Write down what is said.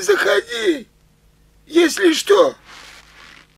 заходи, если что.